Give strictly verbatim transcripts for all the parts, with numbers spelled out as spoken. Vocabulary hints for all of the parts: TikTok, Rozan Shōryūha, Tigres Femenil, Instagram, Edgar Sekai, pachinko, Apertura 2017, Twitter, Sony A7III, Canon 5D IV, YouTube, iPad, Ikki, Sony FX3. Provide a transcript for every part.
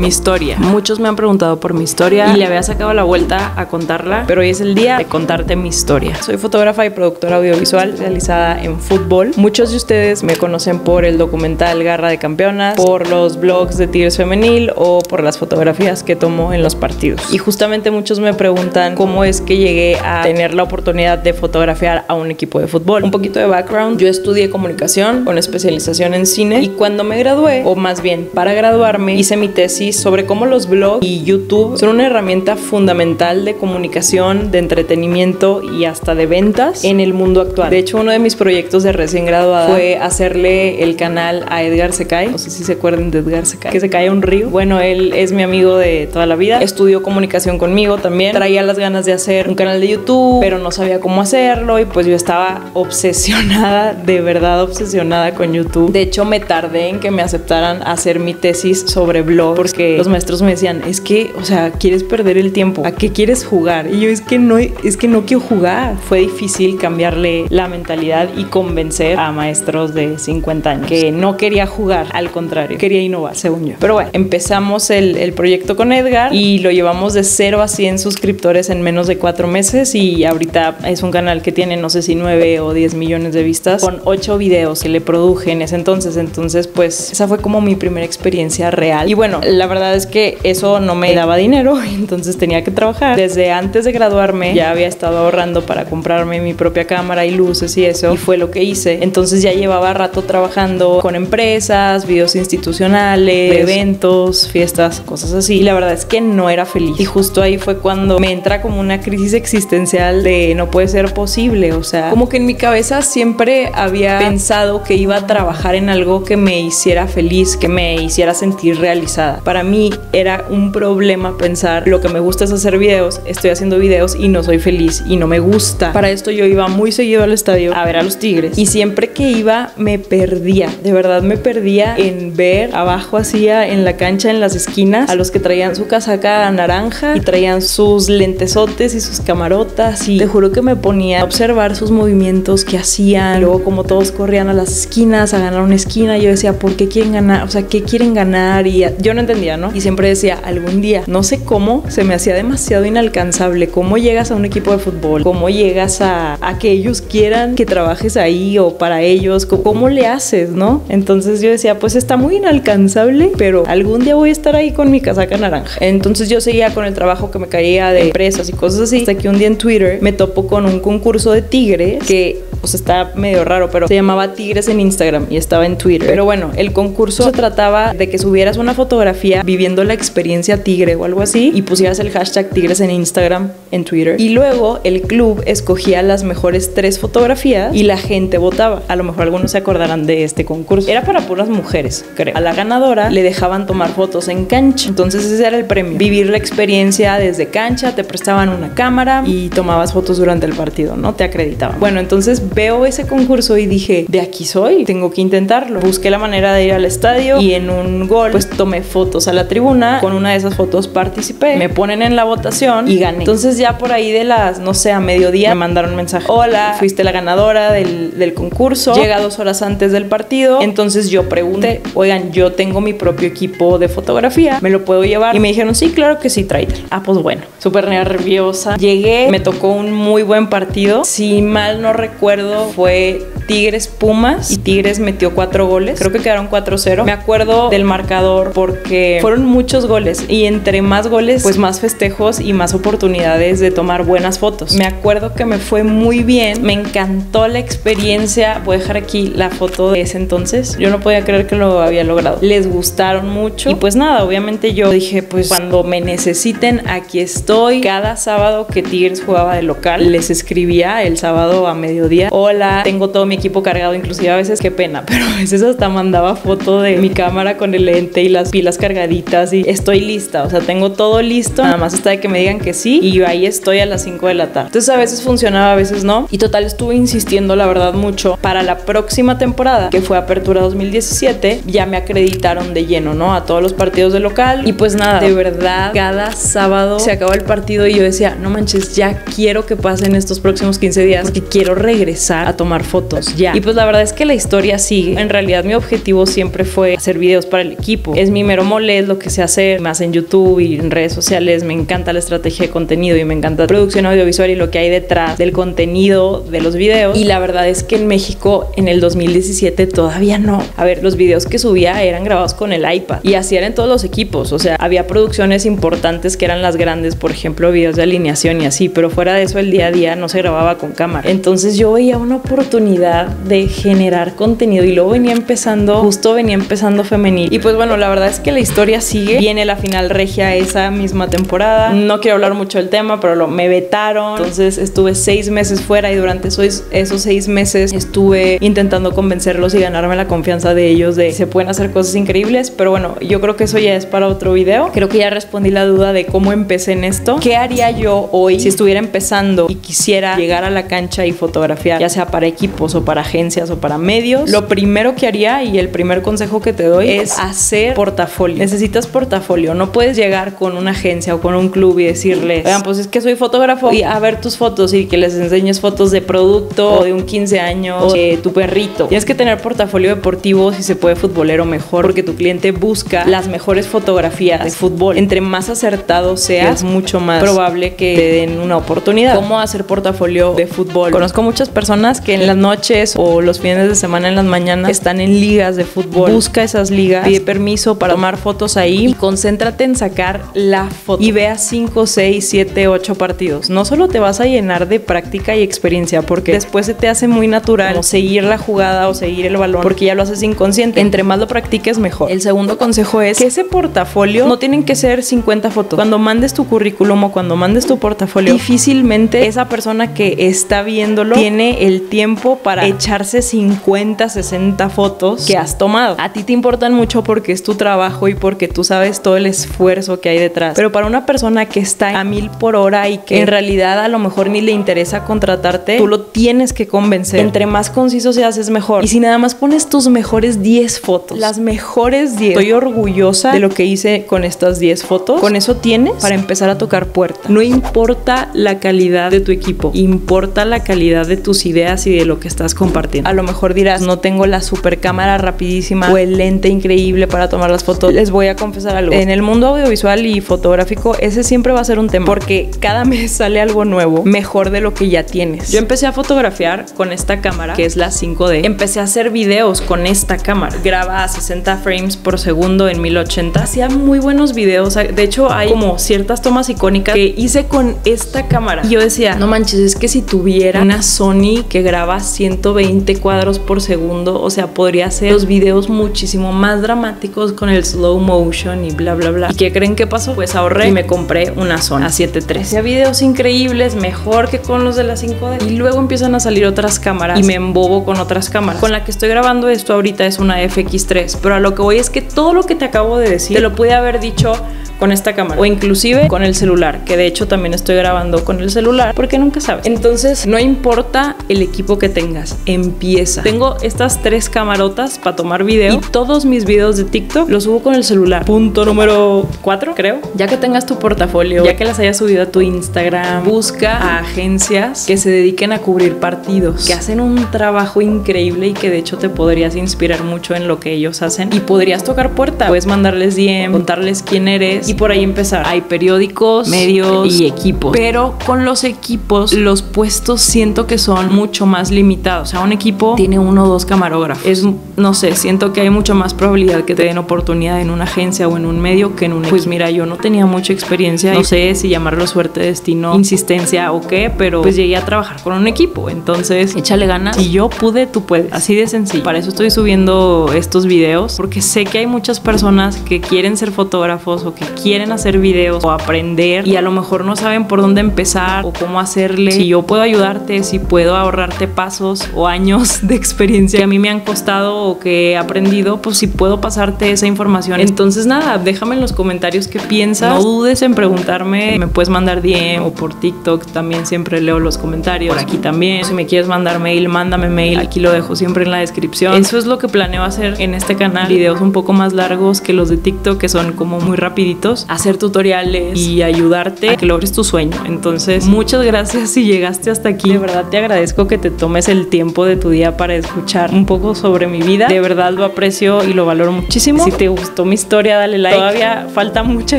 mi historia. Muchos me han preguntado por mi historia y le había sacado la vuelta a contarla, pero hoy es el día de contarte mi historia. Soy fotógrafa y productora audiovisual realizada en fútbol. Muchos de ustedes me conocen por el documental Garra de Campeonas, por los blogs de Tigres Femenil o por las fotografías que tomo en los partidos. Y justamente muchos me preguntan cómo es que llegué a tener la oportunidad de fotografiar a un equipo de fútbol. Un poquito de background: yo estudié comunicación con especialización en cine, y cuando me gradué, o más bien para graduarme, hice mi tesis sobre cómo los blogs y YouTube son una herramienta fundamental de comunicación, de entretenimiento y hasta de ventas en el mundo actual. De hecho, uno de mis proyectos de recién graduada fue hacerle el canal a Edgar Sekai. No sé si se acuerdan de Edgar Sekai, que se cae a un río. Bueno, él es mi amigo de toda la vida, estudió comunicación conmigo también. Traía las ganas de hacer un canal de YouTube, pero no sabía cómo hacerlo, y pues yo estaba obsesionada, de verdad obsesionada con YouTube. De hecho, me tardé en que me aceptaran a hacer mi tesis sobre blog, porque los maestros me decían: es que, o sea, ¿quieres perder el tiempo? ¿A qué quieres jugar? Y yo, es que no, es que no quiero jugar. Fue difícil cambiarle la mentalidad y convencer a maestros de cincuenta años que no quería jugar, al contrario, quería innovar, según yo. Pero bueno, empezamos el, el proyecto con Edgar y lo llevamos de cero a cien suscriptores en menos de cuatro meses, y ahorita es un canal que tiene, no sé si nueve o diez millones de vistas, con ocho videos que le produje en ese entonces. Entonces, pues esa fue como mi primera experiencia real. Y bueno, la verdad es que eso no me daba dinero, entonces tenía que trabajar. Desde antes de graduarme ya había estado ahorrando para comprarme mi propia cámara y luces y eso, y fue lo que hice. Entonces ya llevaba rato trabajando con empresas, videos institucionales, eventos, fiestas, cosas así, y la verdad es que no era feliz. Y justo ahí fue cuando me entra como una crisis existencial de no puede ser posible. O sea, como que en mi cabeza siempre había pensado que iba a trabajar en algo que me hiciera feliz, que me hiciera sentir realizada. Para mí era un problema pensar: lo que me gusta es hacer videos, estoy haciendo videos y no soy feliz y no me gusta. Para esto yo iba muy seguido al estadio a ver a los Tigres, y siempre que iba me perdía, de verdad me perdía en ver abajo, hacía en la cancha, en las esquinas, a los que traían su casaca naranja y traían sus lentesotes y sus camarotas, y te juro que me ponía a observar sus movimientos que hacían, luego como todos corrían a las esquinas a ganar una esquina. Yo decía: ¿por qué quieren ganar? O sea, ¿qué quieren ganar? Y yo no entendía, ¿no? Y siempre decía: algún día. No sé cómo, se me hacía demasiado inalcanzable. ¿Cómo llegas a un equipo de fútbol? ¿Cómo llegas a, a que ellos quieran que trabajes ahí, o para ellos? ¿Cómo, cómo le haces, no? Entonces yo decía: pues está muy inalcanzable, pero algún día voy a estar ahí con mi casaca naranja. Entonces yo seguía con el trabajo que me caía de empresas y cosas así, hasta que un día en Twitter me topo con un concurso de tigres que, pues, está medio raro, pero se llamaba Tigres en Instagram y estaba en Twitter. Pero bueno, el concurso se trataba de que subieras una fotografía viviendo la experiencia tigre o algo así, y pusieras el hashtag Tigres en Instagram, en Twitter, y luego el club escogía las mejores tres fotografías y la gente votaba. A lo mejor algunos se acordarán de este concurso. Era para puras mujeres, creo. A la ganadora le dejaban tomar fotos en cancha, entonces ese era el premio: vivir la experiencia desde cancha. Te prestaban una cámara y tomabas fotos durante el partido, ¿no? Te acreditaban. Bueno, entonces veo ese concurso y dije: de aquí soy, tengo que intentarlo. Busqué la manera de ir al estadio, y en un gol pues tomé fotos a la tribuna. Con una de esas fotos participé, me ponen en la votación y gané. Entonces ya por ahí de las, no sé, a mediodía me mandaron un mensaje: hola, fuiste la ganadora del, del concurso, llega dos horas antes del partido. Entonces yo pregunté: oigan, yo tengo mi propio equipo de fotografía, ¿me lo puedo llevar? Y me dijeron: sí, claro que sí, tráete. Ah, pues bueno, súper nerviosa. Llegué, me tocó un muy buen partido. Si mal no recuerdo, fue Tigres Pumas, y Tigres metió cuatro goles. Creo que quedaron cuatro cero. Me acuerdo del marcador porque fueron muchos goles, y entre más goles, pues más festejos y más oportunidades de tomar buenas fotos. Me acuerdo que me fue muy bien, me encantó la experiencia. Voy a dejar aquí la foto de ese entonces. Yo no podía creer que lo había logrado. Les gustaron mucho, y pues nada, obviamente yo dije: pues cuando me necesiten, aquí estoy. Cada sábado que Tigres jugaba de local, les escribía el sábado a mediodía: hola, tengo todo mi equipo cargado. Inclusive a veces, qué pena, pero a veces hasta mandaba foto de mi cámara con el lente y las pilas cargaditas, y estoy lista, o sea, tengo todo listo, nada más hasta de que me digan que sí, y yo ahí estoy a las cinco de la tarde. Entonces a veces funcionaba, a veces no, y total estuve insistiendo, la verdad, mucho. Para la próxima temporada, que fue Apertura dos mil diecisiete, ya me acreditaron de lleno, ¿no?, a todos los partidos de local. Y pues nada, de verdad, cada sábado se acabó el partido y yo decía: no manches, ya quiero que pasen estos próximos quince días, porque quiero regresar a tomar fotos. años ya. Y pues la verdad es que la historia sigue. En realidad mi objetivo siempre fue hacer videos para el equipo. Es mi mero mole, es lo que sé hacer más en YouTube y en redes sociales. Me encanta la estrategia de contenido y me encanta la producción audiovisual y lo que hay detrás del contenido de los videos. Y la verdad es que en México en el dos mil diecisiete todavía no. A ver, los videos que subía eran grabados con el iPad y así eran todos los equipos. O sea, había producciones importantes que eran las grandes, por ejemplo, videos de alineación y así, pero fuera de eso el día a día no se grababa con cámara. Entonces yo veía una oportunidad de generar contenido y luego venía empezando, justo venía empezando Femenil. Y pues bueno, la verdad es que la historia sigue. Viene la final regia esa misma temporada. No quiero hablar mucho del tema, pero lo, me vetaron. Entonces estuve seis meses fuera y durante esos, esos seis meses estuve intentando convencerlos y ganarme la confianza de ellos de que se pueden hacer cosas increíbles. Pero bueno, yo creo que eso ya es para otro video. Creo que ya respondí la duda de cómo empecé en esto. ¿Qué haría yo hoy si estuviera empezando y quisiera llegar a la cancha y fotografiar, ya sea para equipos o para agencias o para medios? Lo primero que haría y el primer consejo que te doy es hacer portafolio. Necesitas portafolio. No puedes llegar con una agencia o con un club y decirles, vean, pues es que soy fotógrafo y a ver tus fotos y que les enseñes fotos de producto o de un quince años o de tu perrito. Tienes que tener portafolio deportivo, si se puede futbolero mejor, porque tu cliente busca las mejores fotografías de fútbol. Entre más acertado seas, mucho más probable que te den una oportunidad. ¿Cómo hacer portafolio de fútbol? Conozco muchas personas que en las noches o los fines de semana en las mañanas están en ligas de fútbol. Busca esas ligas, pide permiso para tomar fotos ahí y concéntrate en sacar la foto y vea cinco, seis, siete, ocho partidos. No solo te vas a llenar de práctica y experiencia, porque después se te hace muy natural como seguir la jugada o seguir el balón, porque ya lo haces inconsciente. Entre más lo practiques, mejor. El segundo consejo es que ese portafolio no tienen que ser cincuenta fotos. Cuando mandes tu currículum o cuando mandes tu portafolio, difícilmente esa persona que está viéndolo tiene el tiempo para echarse cincuenta, sesenta fotos que has tomado. A ti te importan mucho porque es tu trabajo y porque tú sabes todo el esfuerzo que hay detrás. Pero para una persona que está a mil por hora y que en realidad a lo mejor ni le interesa contratarte, tú lo tienes que convencer. Entre más conciso seas, es mejor. Y si nada más pones tus mejores diez fotos, las mejores diez, estoy orgullosa de lo que hice con estas diez fotos, con eso tienes para empezar a tocar puerta. No importa la calidad de tu equipo, importa la calidad de tus ideas y de lo que estás compartiendo. A lo mejor dirás, no tengo la super cámara rapidísima o el lente increíble para tomar las fotos. Les voy a confesar algo, en el mundo audiovisual y fotográfico ese siempre va a ser un tema, porque cada mes sale algo nuevo, mejor de lo que ya tienes. Yo empecé a fotografiar con esta cámara que es la cinco D, empecé a hacer videos con esta cámara, graba a sesenta frames por segundo en mil ochenta, hacía muy buenos videos, de hecho hay como ciertas tomas icónicas que hice con esta cámara, y yo decía, no manches, es que si tuviera una Sony que graba ciento veinte cuadros por segundo, o sea, podría hacer los videos muchísimo más dramáticos con el slow motion y bla bla bla. ¿Y qué creen que pasó? Pues ahorré y me compré una Sony A siete tres. Hacía videos increíbles, mejor que con los de la cinco D, y luego empiezan a salir otras cámaras y me embobo con otras cámaras. Con la que estoy grabando esto ahorita es una F X tres, pero a lo que voy es que todo lo que te acabo de decir te lo pude haber dicho con esta cámara o inclusive con el celular, que de hecho también estoy grabando con el celular porque nunca sabes. Entonces no importa el equipo que tengas, empieza. Tengo estas tres camarotas para tomar video y todos mis videos de TikTok los subo con el celular. Punto número cuatro, creo. Ya que tengas tu portafolio, ya que las hayas subido a tu Instagram, busca a agencias que se dediquen a cubrir partidos, que hacen un trabajo increíble y que de hecho te podrías inspirar mucho en lo que ellos hacen y podrías tocar puerta. Puedes mandarles D M, contarles quién eres y por ahí empezar. Hay periódicos, medios y equipos, pero con los equipos los puestos siento que son mucho más limitados. O sea, un equipo tiene uno o dos camarógrafos. Es, no sé, siento que hay mucha más probabilidad que te den oportunidad en una agencia o en un medio que en un equipo. Pues mira, yo no tenía mucha experiencia, no sé si llamarlo suerte, destino, insistencia o qué, pero pues llegué a trabajar con un equipo. Entonces échale ganas, si yo pude, tú puedes, así de sencillo. Para eso estoy subiendo estos videos, porque sé que hay muchas personas que quieren ser fotógrafos o que quieren hacer videos o aprender y a lo mejor no saben por dónde empezar o cómo hacerle. Si yo puedo ayudarte, si puedo ahorrarte pasos o años de experiencia que a mí me han costado o que he aprendido, pues si puedo pasarte esa información. Entonces nada, déjame en los comentarios qué piensas, no dudes en preguntarme, me puedes mandar D M o por TikTok, también siempre leo los comentarios, por aquí también. Si me quieres mandar mail, mándame mail, aquí lo dejo siempre en la descripción. Eso es lo que planeo hacer en este canal, videos un poco más largos que los de TikTok que son como muy rapiditos. proyectos, hacer tutoriales y ayudarte a que logres tu sueño. Entonces, muchas gracias si llegaste hasta aquí. De verdad te agradezco que te tomes el tiempo de tu día para escuchar un poco sobre mi vida. De verdad lo aprecio y lo valoro muchísimo. Si te gustó mi historia, dale like. Todavía falta mucha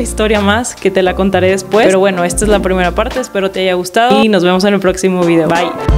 historia más que te la contaré después. Pero bueno, esta es la primera parte. Espero te haya gustado y nos vemos en el próximo video. Bye.